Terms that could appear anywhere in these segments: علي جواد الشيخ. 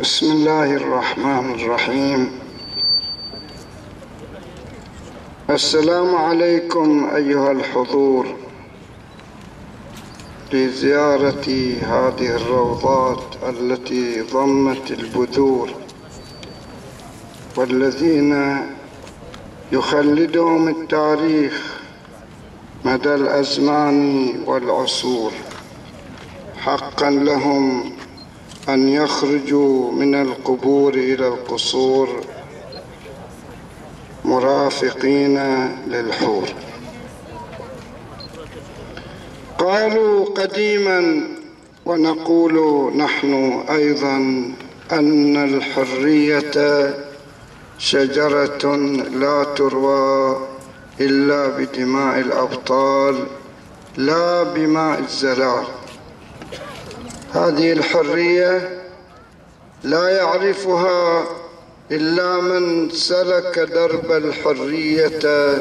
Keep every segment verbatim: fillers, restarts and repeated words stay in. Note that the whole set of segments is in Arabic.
بسم الله الرحمن الرحيم. السلام عليكم أيها الحضور لزيارة هذه الروضات التي ضمت البذور والذين يخلدهم التاريخ مدى الأزمان والعصور. حقا لهم أن يخرجوا من القبور إلى القصور مرافقين للحور. قالوا قديما ونقول نحن أيضا أن الحرية شجرة لا تروى إلا بدماء الأبطال لا بماء الزلال. هذه الحرية لا يعرفها إلا من سلك درب الحرية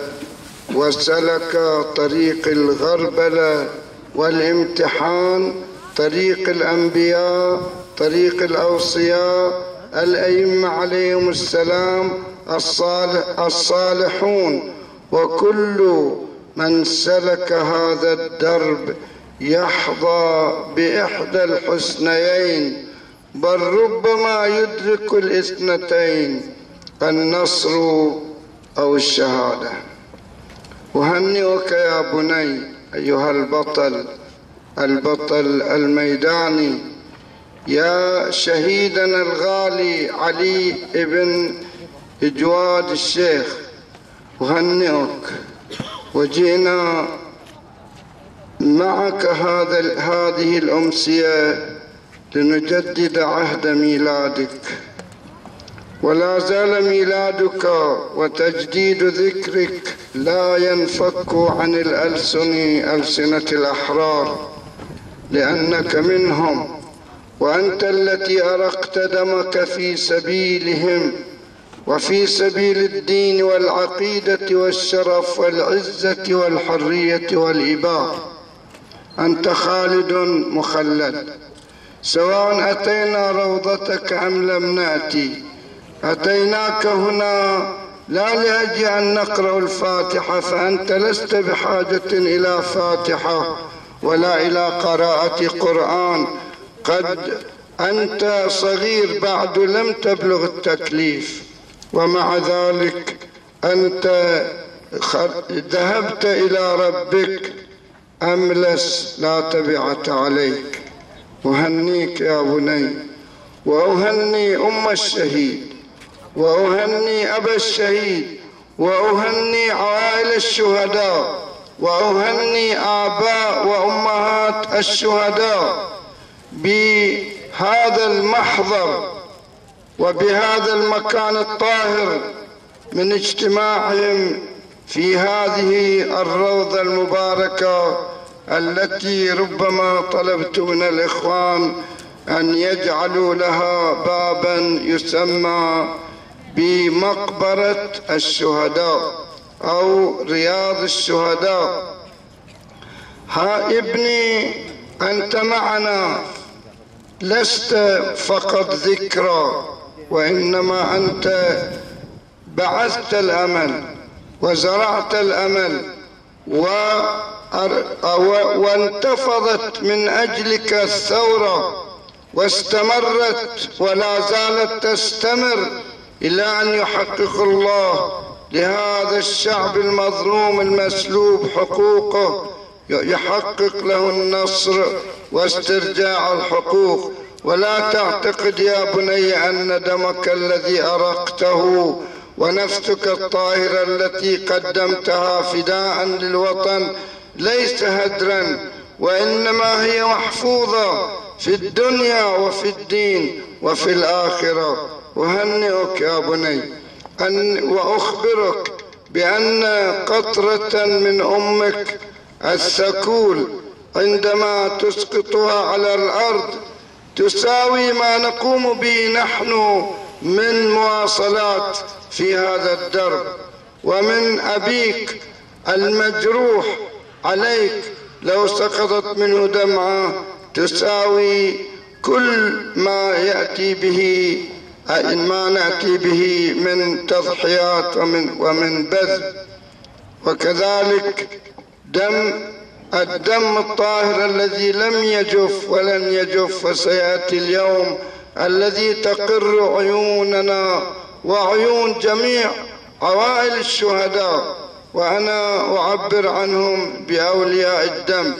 وسلك طريق الغربلة والامتحان، طريق الأنبياء، طريق الأوصياء، الأئمة عليهم السلام، الصالح الصالحون، وكل من سلك هذا الدرب يحظى بإحدى الحسنيين، بل ربما يدرك الاثنتين، النصر أو الشهادة. أهنئك يا بني أيها البطل، البطل الميداني، يا شهيدنا الغالي علي بن جواد الشيخ. أهنئك. وجئنا معك هذا هذه الأمسية لنجدد عهد ميلادك، ولا زال ميلادك وتجديد ذكرك لا ينفك عن الألسن ألسنة الأحرار، لأنك منهم، وأنت التي أرقت دمك في سبيلهم وفي سبيل الدين والعقيدة والشرف والعزة والحرية والإباء. أنت خالد مخلد، سواء أتينا روضتك أم لم نأتي. أتيناك هنا لا لأجل أن نقرأ الفاتحة، فأنت لست بحاجة إلى فاتحة ولا إلى قراءة قرآن، قد أنت صغير بعد لم تبلغ التكليف، ومع ذلك أنت ذهبت إلى ربك أملس لا تبعة عليك. أهنيك يا بني، وأهني أم الشهيد، وأهني أبا الشهيد، وأهني عوائل الشهداء، وأهني آباء وأمهات الشهداء بهذا المحضر وبهذا المكان الطاهر من اجتماعهم في هذه الروضة المباركة التي ربما طلبت من الإخوان أن يجعلوا لها بابا يسمى بمقبرة الشهداء أو رياض الشهداء. ها ابني، أنت معنا، لست فقط ذكرى، وإنما أنت بعثت الأمل وزرعت الأمل وانتفضت من أجلك الثورة واستمرت ولا زالت تستمر إلى أن يحقق الله لهذا الشعب المظلوم المسلوب حقوقه، يحقق له النصر واسترجاع الحقوق. ولا تعتقد يا بني أن دمك الذي أرقته ونفسك الطاهرة التي قدمتها فداء للوطن ليس هدرا، وإنما هي محفوظة في الدنيا وفي الدين وفي الآخرة. أهنئك يا بني، أن وأخبرك بأن قطرة من أمك الثكول عندما تسقطها على الأرض تساوي ما نقوم به نحن من مواصلات في هذا الدرب. ومن أبيك المجروح عليك لو سقطت منه دمعة تساوي كل ما يأتي به ما نأتي به من تضحيات ومن, ومن بذل، وكذلك دم الدم الطاهر الذي لم يجف ولن يجف، وسيأتي اليوم الذي تقر عيوننا وعيون جميع عوائل الشهداء، وأنا أعبر عنهم بأولياء الدم.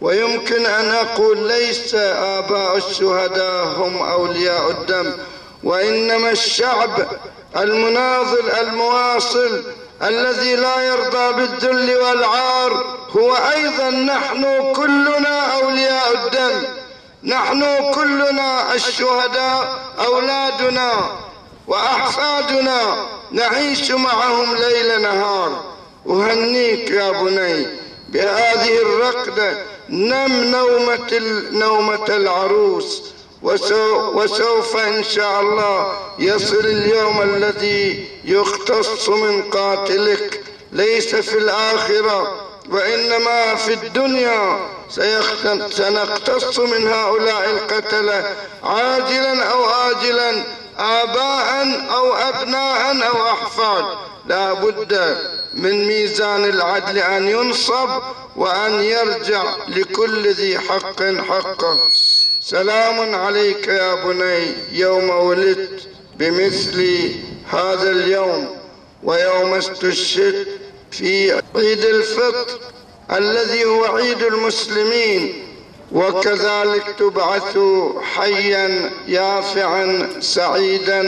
ويمكن أن أقول ليس آباء الشهداء هم أولياء الدم، وإنما الشعب المناضل المواصل الذي لا يرضى بالذل والعار هو أيضا. نحن كلنا أولياء الدم، نحن كلنا الشهداء، أولادنا وأحفادنا نعيش معهم ليل نهار. أهنيك يا بني بهذه الرقدة، نم نومة, نومة العروس، وسوف إن شاء الله يصل اليوم الذي يقتص من قاتلك، ليس في الآخرة وإنما في الدنيا سنقتص من هؤلاء القتلة عاجلا أو آجلا، آباء أو أبناء أو أحفاد. لا بد من ميزان العدل أن ينصب وأن يرجع لكل ذي حق حقه. سلام عليك يا بني يوم ولدت بمثل هذا اليوم، ويوم استشهدت في عيد الفطر الذي هو عيد المسلمين، وكذلك تبعث حيا يافعا سعيدا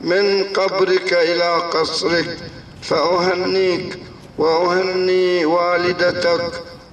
من قبرك إلى قصرك. فأهنيك وأهني والدتك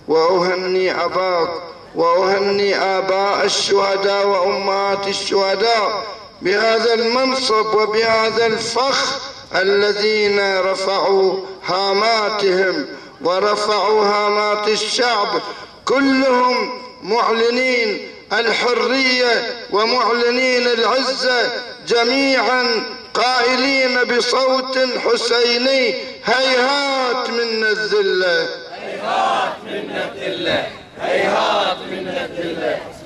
وأهني أباك وأهني آباء الشهداء وأمهات الشهداء بهذا المنصب وبهذا الفخر، الذين رفعوا هاماتهم ورفعوا هامات الشعب، كلهم معلنين الحرية ومعلنين العزة، جميعا قائلين بصوت حسيني: هيهات منا الذلة، هيهات منا الذلة، هيهات منا الذلة.